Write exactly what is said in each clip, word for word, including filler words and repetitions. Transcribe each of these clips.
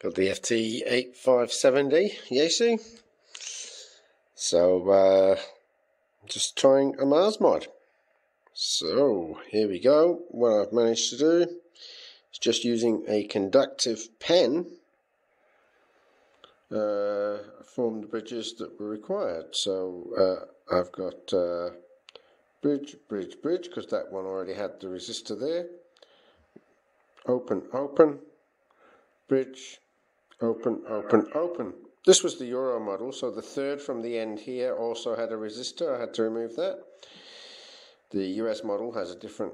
Got the F T eight five seven D Yaesu. So, uh, just trying a Mars mod. So, here we go. What I've managed to do is just using a conductive pen, uh, form the bridges that were required. So, uh, I've got uh, bridge, bridge, bridge, because that one already had the resistor there. Open, open, bridge, open, open, open. This was the Euro model, so the third from the end here also had a resistor. I had to remove that. The U S model has a different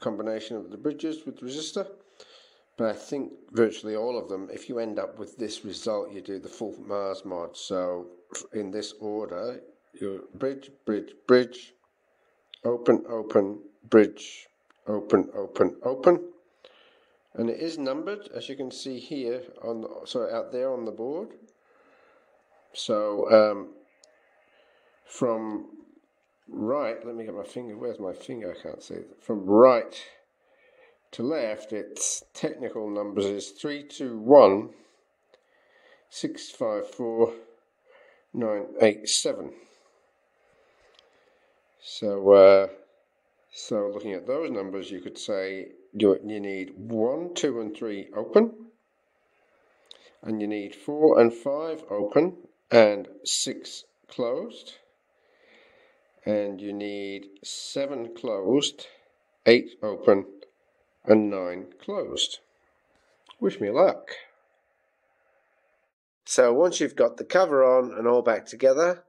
combination of the bridges with resistor, but I think virtually all of them, if you end up with this result, you do the full Mars mod. So in this order, your bridge, bridge, bridge, open, open, bridge, open, open, open. And it is numbered, as you can see here, on the, so out there on the board. So um, from right, let me get my finger, where's my finger, I can't see it. From right to left, its technical numbers is three two one six five four nine eight seven. So, uh, so looking at those numbers, you could say you need one, two and three open, and you need four and five open, and six closed, and you need seven closed, eight open, and nine closed. Wish me luck. So once you've got the cover on and all back together,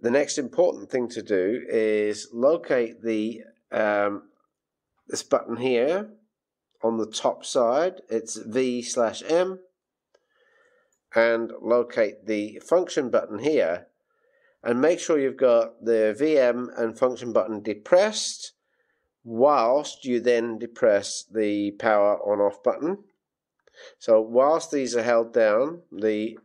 the next important thing to do is locate the um, this button here on the top side. It's V slash M, and locate the function button here, and make sure you've got the V M and function button depressed whilst you then depress the power on off button. So whilst these are held down, the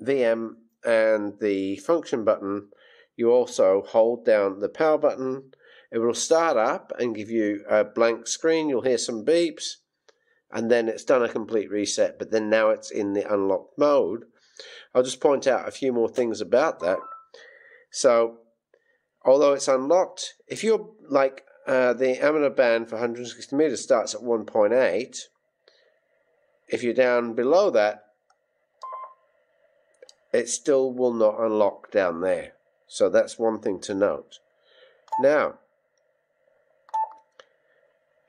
V M and the function button, you also hold down the power button. It will start up and give you a blank screen. You'll hear some beeps, and then it's done a complete reset, but then now it's in the unlocked mode. I'll just point out a few more things about that. So although it's unlocked, if you're like uh, the amateur band for one hundred sixty meters starts at one point eight, if you're down below that, it still will not unlock down there. So that's one thing to note. Now,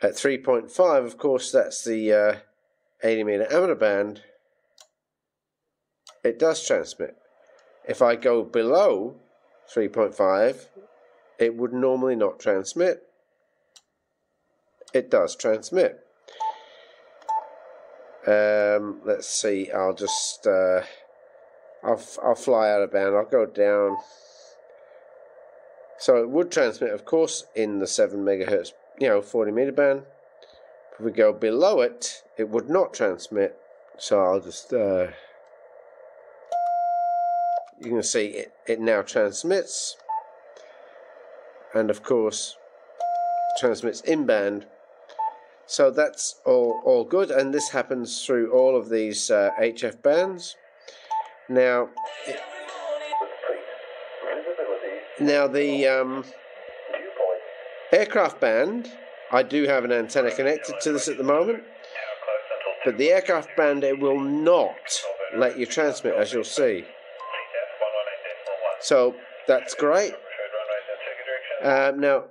at three point five, of course, that's the uh, eighty meter amateur band. It does transmit. If I go below three point five, it would normally not transmit. It does transmit. Um, let's see, I'll just... Uh, I'll, I'll fly out of bound, I'll go down. So it would transmit, of course, in the seven megahertz, you know, forty meter band. If we go below it, it would not transmit. So I'll just, uh, you can see it, it now transmits. And of course, transmits in band. So that's all, all good. And this happens through all of these uh, H F bands. Now, it, now the um, aircraft band, I do have an antenna connected to this at the moment, but the aircraft band, it will not let you transmit, as you'll see. So that's great. Um, now,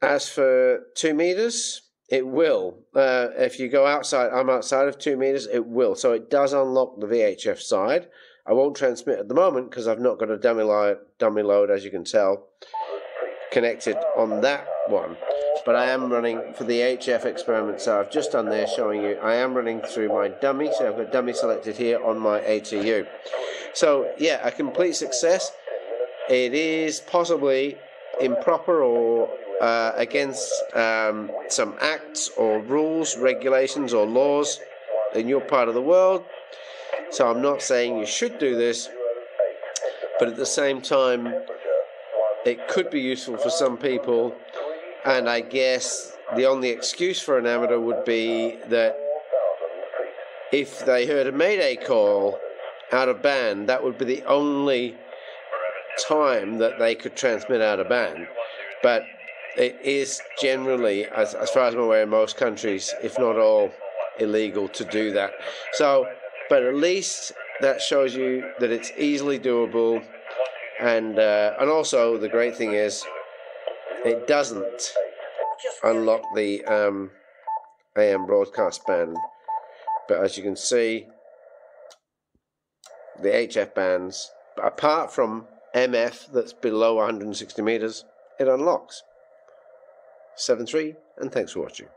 as for two meters, it will. Uh, if you go outside, I'm outside of two meters, it will. So it does unlock the V H F side. I won't transmit at the moment because I've not got a dummy, lo dummy load, as you can tell, connected on that one. But I am running for the H F experiment, so I've just done there showing you. I am running through my dummy, so I've got dummy selected here on my A T U. So, yeah, a complete success. It is possibly improper or uh, against um, some acts or rules, regulations or laws in your part of the world. So I'm not saying you should do this, but at the same time, it could be useful for some people. And I guess the only excuse for an amateur would be that if they heard a mayday call out of band, that would be the only time that they could transmit out of band. But it is generally, as, as far as I'm aware, in most countries, if not all, illegal to do that. So, but at least that shows you that it's easily doable, and uh, and also the great thing is it doesn't unlock the um, A M broadcast band, but as you can see, the H F bands, apart from M F that's below one hundred sixty meters, it unlocks. seven three, and thanks for watching.